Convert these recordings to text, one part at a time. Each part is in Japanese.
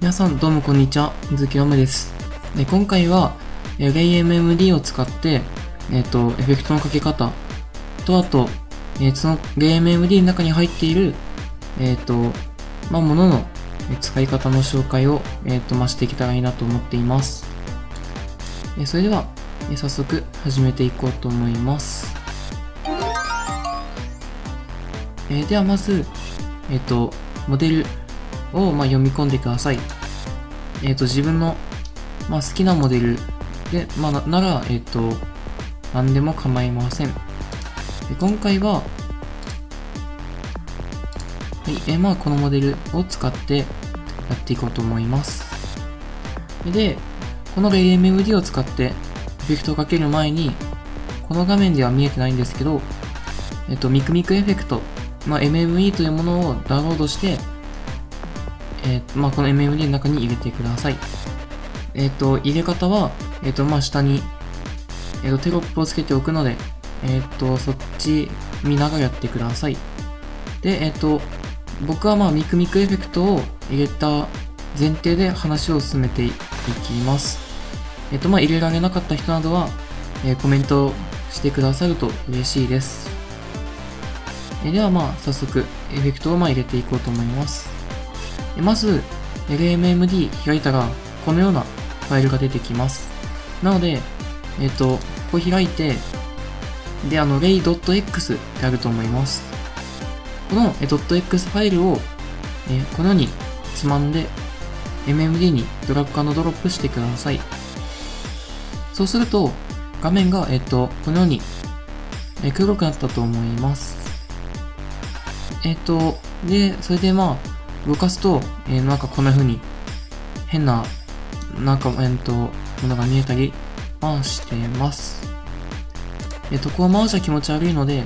皆さんどうもこんにちは、鈴木おむです。今回は Ray-MMD を使って、エフェクトのかけ方と、あと、その Ray-MMD の中に入っている、ものの使い方の紹介を、していけたらいいなと思っています。それでは、早速始めていこうと思います。ではまず、モデルを読み込んでください。自分の好きなモデルで、なら、何でも構いません。今回は、このモデルを使ってやっていこうと思います。で、この Ray-MMD を使ってエフェクトをかける前に、この画面では見えてないんですけど、ミクミクエフェクト、MME というものをダウンロードして、この MMD の中に入れてください。入れ方は、下に、テロップをつけておくので、そっち見ながらやってください。で、僕はミクミクエフェクトを入れた前提で話を進めていきます。入れられなかった人などは、コメントしてくださると嬉しいです。では、早速、エフェクトを入れていこうと思います。まず、Ray-MMD 開いたら、このようなファイルが出てきます。なので、ここ開いて、で、ray.x ってあると思います。この.x ファイルを、このようにつまんで、MMD にドラッグ&ドロップしてください。そうすると、画面が、このように、黒くなったと思います。で、それで動かすと、こんな風に変な、ものが見えたり、してます。こう回しは気持ち悪いので、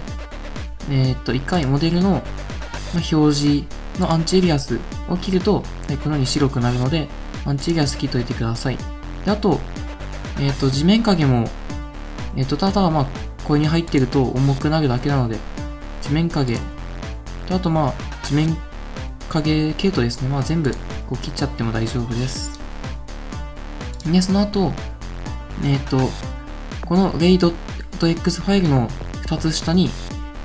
一回モデルの表示のアンチエリアスを切ると、このように白くなるので、アンチエリアス切っといてください。で、あと、地面影も、ただ、これに入ってると重くなるだけなので、地面影、あと、地面影系統ですね。全部こう切っちゃっても大丈夫です。で、その後、この ray.x ファイルの2つ下に、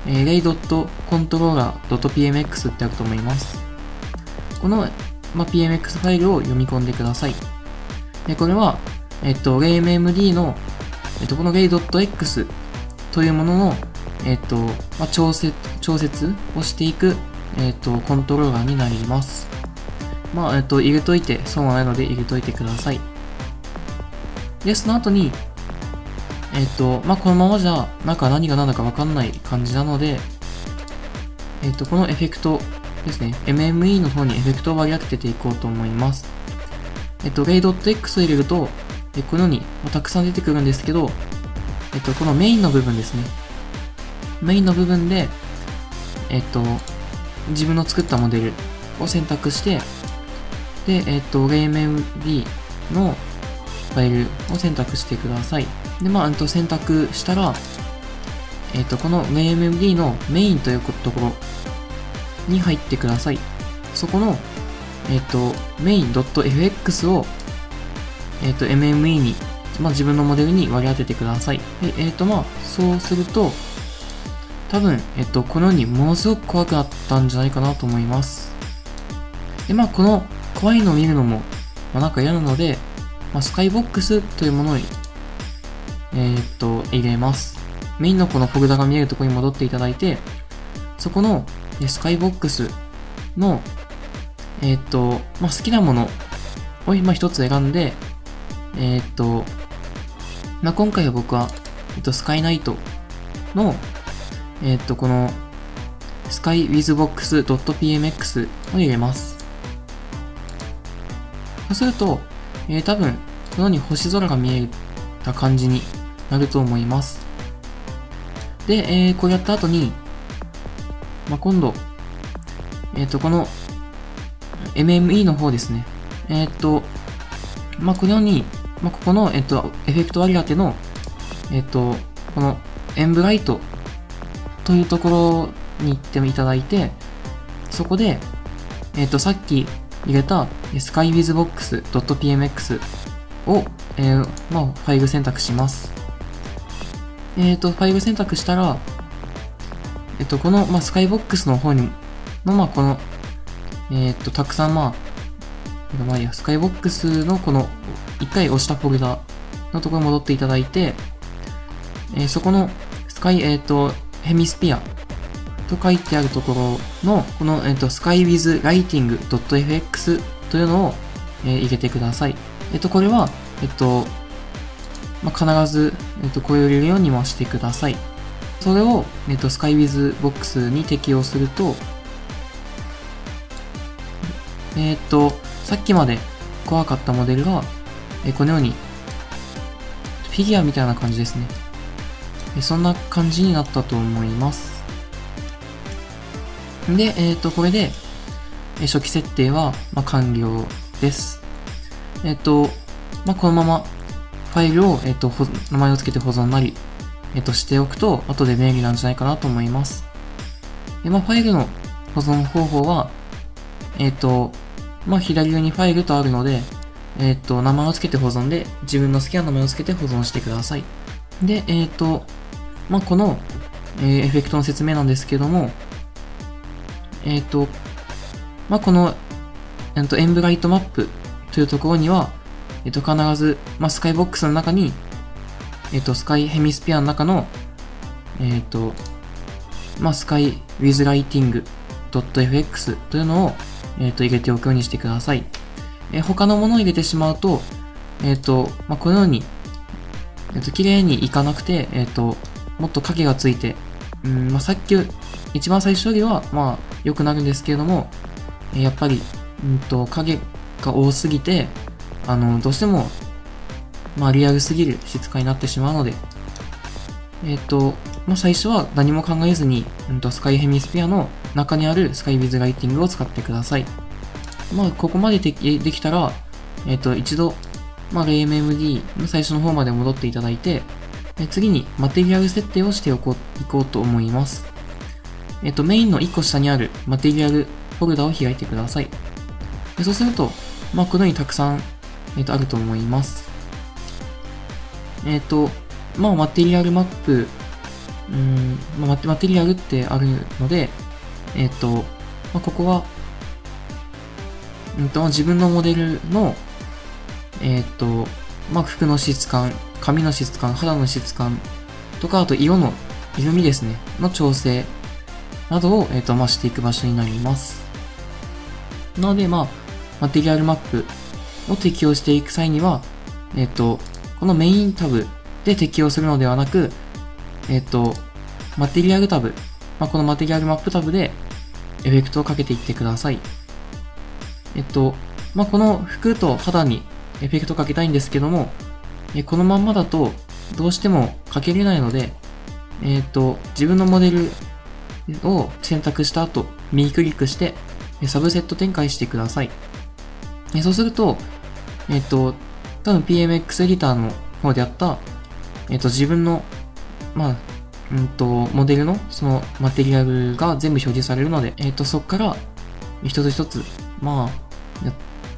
ray.controller.pmx ってあると思います。この、pmx ファイルを読み込んでください。で、これは、Ray-MMD の、この ray.x というものの、調節をしていく、コントローラーになります。入れといて、損はないので入れといてください。で、その後に、このままじゃ、何が何だかわかんない感じなので、このエフェクトですね、MME の方にエフェクトを割り当てていこうと思います。ray.x を入れると、このように、たくさん出てくるんですけど、このメインの部分ですね。メインの部分で、自分の作ったモデルを選択して、で、Ray-MMD のファイルを選択してください。で、選択したら、この Ray-MMD のメインというところに入ってください。そこの、main.fx を、MME に、自分のモデルに割り当ててください。で、そうすると、多分、このようにものすごく怖くなったんじゃないかなと思います。で、この怖いのを見るのも、嫌なので、skywithbox というものを、入れます。メインのこのフォルダが見えるところに戻っていただいて、そこの、skywithbox の、好きなものを今一つ選んで、今回は僕は、sky.night の、この skywithbox.pmx を入れます。そうすると、多分、このように星空が見えた感じになると思います。で、こうやった後に、今度、この MME の方ですね。このように、ここの、エフェクト割り当ての、このエンブライトというところに行っていただいて、そこで、さっき入れた skywithbox.pmx を、ファイル選択します。ファイル選択したら、この、skywithbox の方にの、この、たくさん、skywithbox のこの、一回押したフォルダのところに戻っていただいて、そこの、ヘミスピアと書いてあるところの、この、skywithlighting.fx というのを、入れてください。これは、必ず、これを入れるようにもしてください。それを、skywithbox に適用すると、さっきまで怖かったモデルが、このように、フィギュアみたいな感じですね。そんな感じになったと思います。で、これで、初期設定は、完了です。このまま、ファイルを、名前を付けて保存なり、しておくと、後で便利なんじゃないかなと思います。で、ファイルの保存方法は、左上にファイルとあるので、名前を付けて保存で、自分の好きな名前を付けて保存してください。で、この、エフェクトの説明なんですけども、この、エンブライトマップというところには、必ず、スカイボックスの中に、スカイヘミスピアの中の、スカイウィズライティング .fx というのを、入れておくようにしてください。他のものを入れてしまうと、このように、綺麗にいかなくて、もっと影がついて、さっき、一番最初よりは、良くなるんですけれども、やっぱり、影が多すぎて、どうしても、リアルすぎる質感になってしまうので、最初は何も考えずに、スカイヘミスピアの中にあるスカイウィズライティングを使ってください。ここまでできたら、一度、Ray-MMD の最初の方まで戻っていただいて、次にマテリアル設定をしていこうと思います。メインの1個下にあるマテリアルフォルダを開いてください。そうすると、このようにたくさん、あると思います。マテリアルマップ、マテリアルってあるので、ここは、自分のモデルの、服の質感、髪の質感、肌の質感とか、あと色味ですね、の調整などを、していく場所になります。なので、マテリアルマップを適用していく際には、このメインタブで適用するのではなく、マテリアルタブ、このマテリアルマップタブでエフェクトをかけていってください。この服と肌にエフェクトかけたいんですけども、このまんまだとどうしてもかけれないので、自分のモデルを選択した後、右クリックして、サブセット展開してください。そうすると、多分 PMX エディターの方であった、自分の、モデルのそのマテリアルが全部表示されるので、そこから一つ一つ、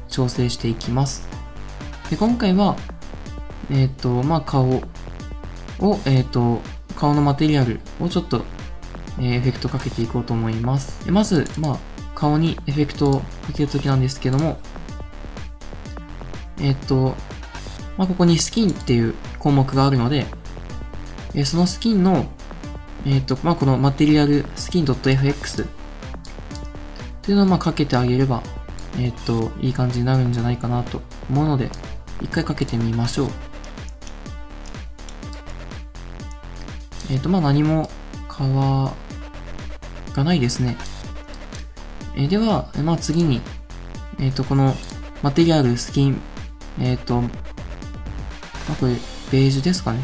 調整していきます。で、今回は、顔を、顔のマテリアルをちょっと、エフェクトかけていこうと思います。まず、顔にエフェクトをかけるときなんですけども、ここにスキンっていう項目があるので、そのスキンの、このマテリアルスキン .fx というのをかけてあげれば、いい感じになるんじゃないかなと思うので、一回かけてみましょう。何も変わらないですね。では、次に、このマテリアルスキン、これ、ベージュですかね。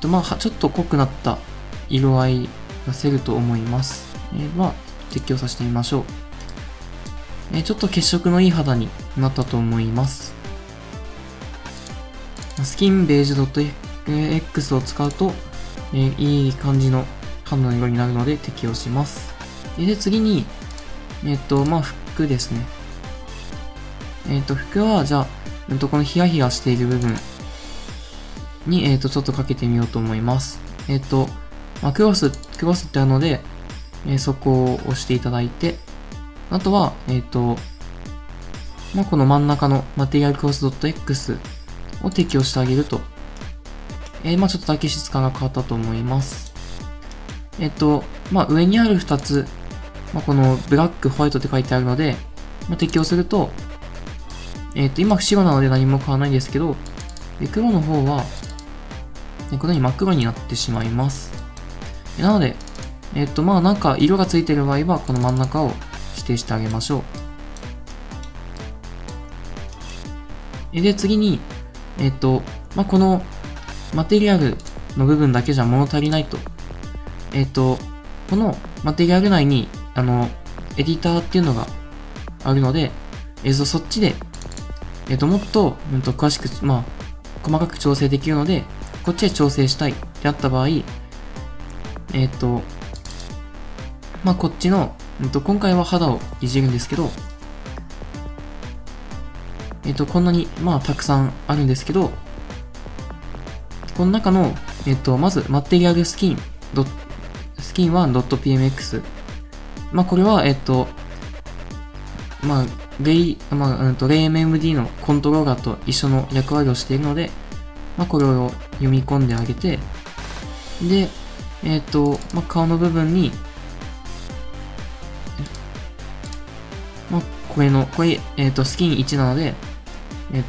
ちょっと濃くなった色合い出せると思います。適用させてみましょう。ちょっと血色のいい肌になったと思います。スキンベージュ .x を使うと、いい感じの肌の色になるので適用します。で、次に、服ですね。服は、じゃあ、このヒヤヒヤしている部分に、ちょっとかけてみようと思います。クロスってあるので、そこを押していただいて、あとは、この真ん中のマテリアルクロス .x を適用してあげると、ちょっとだけ質感が変わったと思います。上にある2つ、このブラック、ホワイトって書いてあるので、適用すると、今白なので何も変わらないんですけど、黒の方は、このように真っ黒になってしまいます。なので、なんか色がついている場合は、この真ん中を指定してあげましょう。で、次に、このマテリアルの部分だけじゃ物足りないと。このマテリアル内に、エディターっていうのがあるので、そっちで、もっと、詳しく、細かく調整できるので、こっちで調整したいってあった場合、こっちの、今回は肌をいじるんですけど、こんなに、たくさんあるんですけど、この中の、まず、マテリアルスキン、スキン 1.pmx。これは、Ray-MMD のコントローラーと一緒の役割をしているので、これを読み込んであげて、で、顔の部分に、これ、スキン1なので、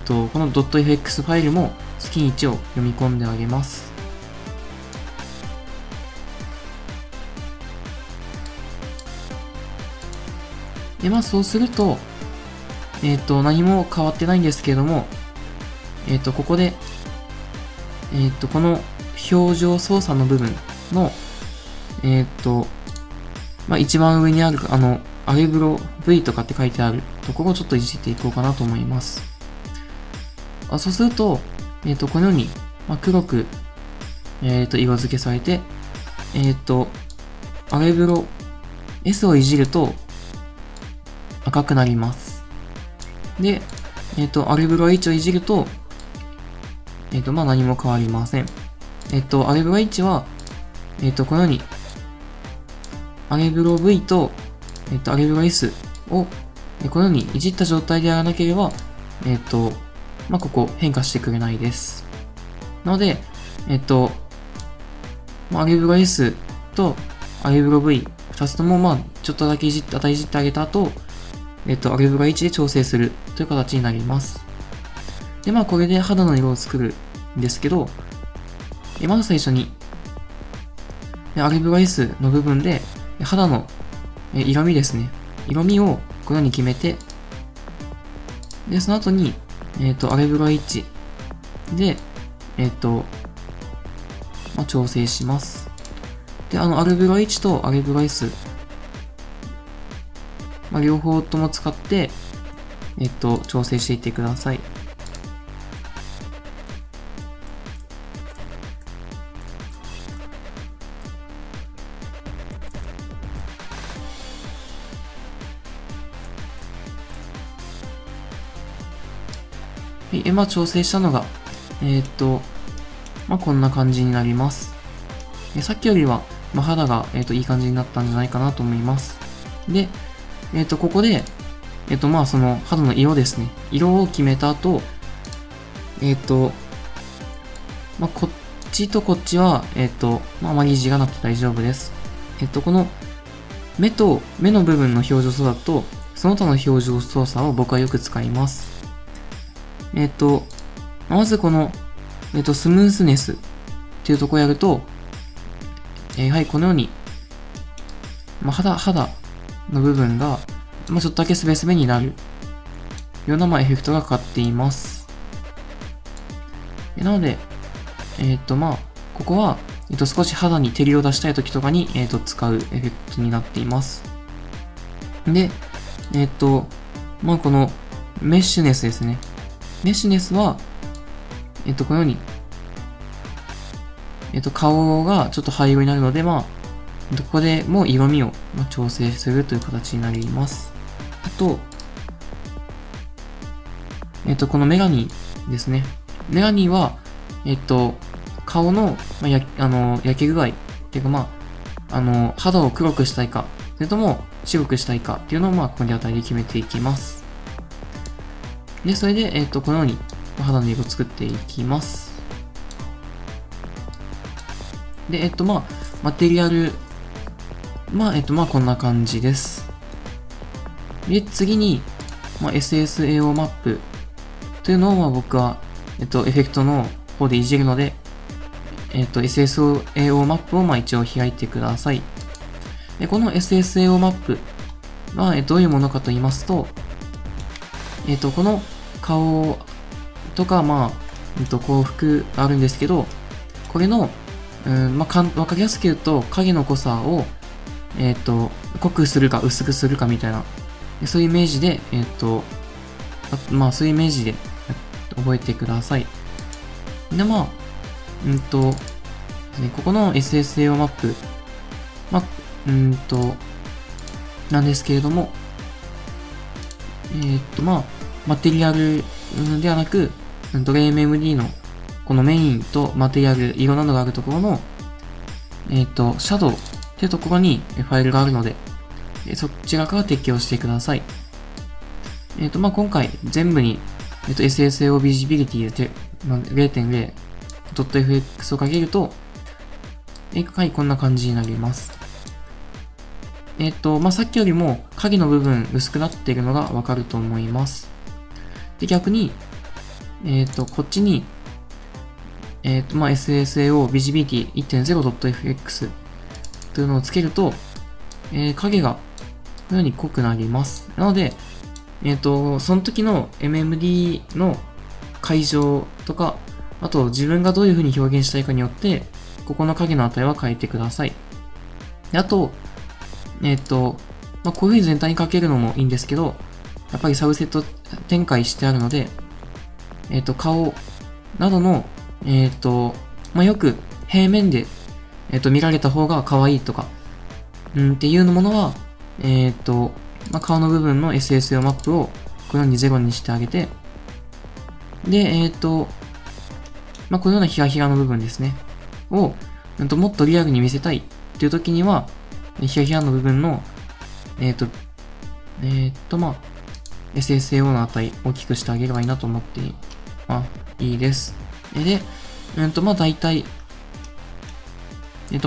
この .fx ファイルもスキン1を読み込んであげます。で、そうすると、何も変わってないんですけれども、ここで、この表情操作の部分の、一番上にある、アレブロ V とかって書いてあるところをちょっといじっていこうかなと思います。そうすると、このように、黒く、色付けされて、アレブロ S をいじると、赤くなります。で、アレブロ H をいじると、何も変わりません。アレブロ H は、このように、アレブロ V と、アレブロ S を、このようにいじった状態でやらなければ、ここ変化してくれないです。なので、アレブロ S とアレブロ V、2つとも、ちょっとだけいじってあげた後、アレブロ1で調整するという形になります。で、これで肌の色を作るんですけど、まず最初に、アレブロ S の部分で、肌の色味ですね。色味をこのように決めて、で、その後に、アレブロ H で、調整します。で、アレブロ H とアレブロ S、両方とも使って、調整していってください。今調整したのが、こんな感じになります。さっきよりは、肌が、いい感じになったんじゃないかなと思います。で、ここで、その肌の色ですね。色を決めた後、こっちとこっちは、あまりいじらなくて大丈夫です。この、目の部分の表情操作と、その他の表情操作を僕はよく使います。まずこの、スムースネスっていうところをやると、このように、肌の部分が、ちょっとだけスベスベになるような、エフェクトがかかっています。なので、ここは、少し肌に照りを出したい時とかに、使うエフェクトになっています。で、この、メッシュネスですね。メッシュネスは、このように、顔がちょっと灰色になるので、ここでも色味を調整するという形になります。と、このメガニですね。メガニは、顔の、焼け具合っていうか、肌を黒くしたいか、それとも白くしたいかっていうのを、ここに値で決めていきます。で、それで、このように肌の色を作っていきます。で、マテリアル、こんな感じです。で、次に、SSAO マップというのを、僕は、エフェクトの方でいじるので、SSAO マップを、一応開いてください。で、この SSAO マップは、どういうものかと言いますと、この顔とか、幸福があるんですけど、これの、わかりやすく言うと、影の濃さを、濃くするか薄くするかみたいな、そういうイメージで、そういうイメージで覚えてください。で、ここの SSAO マップ、なんですけれども、マテリアルではなく、Ray-MMD のこのメインとマテリアル、色などがあるところの、シャドウっていうところにファイルがあるので、そちらから適用してください。今回全部に、SSAOVisibility で 0.0.fx をかけると、はい、こんな感じになります。さっきよりも影の部分薄くなっているのがわかると思います。で、逆に、こっちに、SSAOVisibility 1.0.fx というのをつけると、影がこのように濃くなります。なので、その時の MMD の解消とか、あと自分がどういう風に表現したいかによって、ここの影の値は変えてください。で、あと、こういう風に全体にかけるのもいいんですけど、やっぱりサブセット展開してあるので、顔などの、よく平面で、見られた方が可愛いとか、っていうものは、顔の部分の SSAO マップをこのように0にしてあげて、で、このようなヒラヒラの部分ですね、を、もっとリアルに見せたいっていう時には、ヒラヒラの部分の、SSAO の値を大きくしてあげればいいなと思って、いいです。で、大体、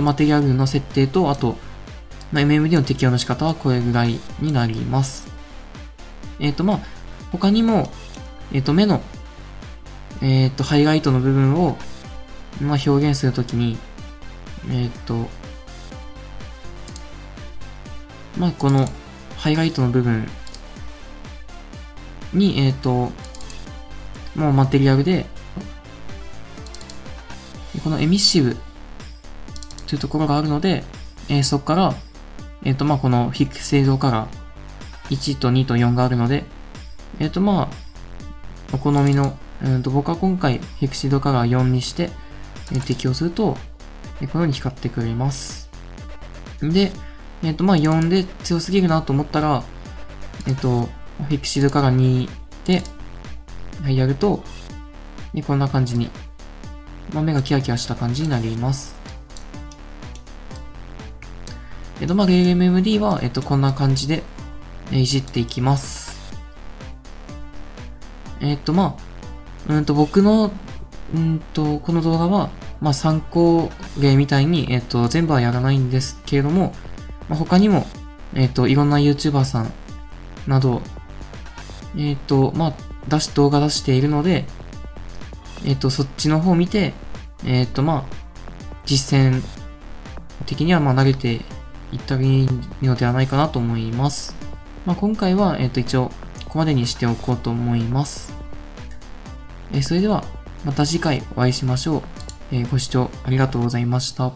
マテリアルの設定と、あと、MMD の適用の仕方はこれぐらいになります。他にも、目の、ハイライトの部分を、表現するときに、この、ハイライトの部分に、マテリアルで、このエミッシブというところがあるので、そこから、このフィクセードカラー1と2と4があるので、お好みの、僕は今回、フィクセードカラー4にして、適用すると、このように光ってくれます。で、4で強すぎるなと思ったら、フィクセードカラー2で、やると、こんな感じに、目がキラキラした感じになります。Ray-MMD は、こんな感じで、いじっていきます。僕の、この動画は、参考例みたいに、全部はやらないんですけれども、他にも、いろんな YouTuber さんなど、動画出しているので、そっちの方を見て、実践的には、慣れていったらいいのではないかなと思います。今回は、一応、ここまでにしておこうと思います。それでは、また次回お会いしましょう。ご視聴ありがとうございました。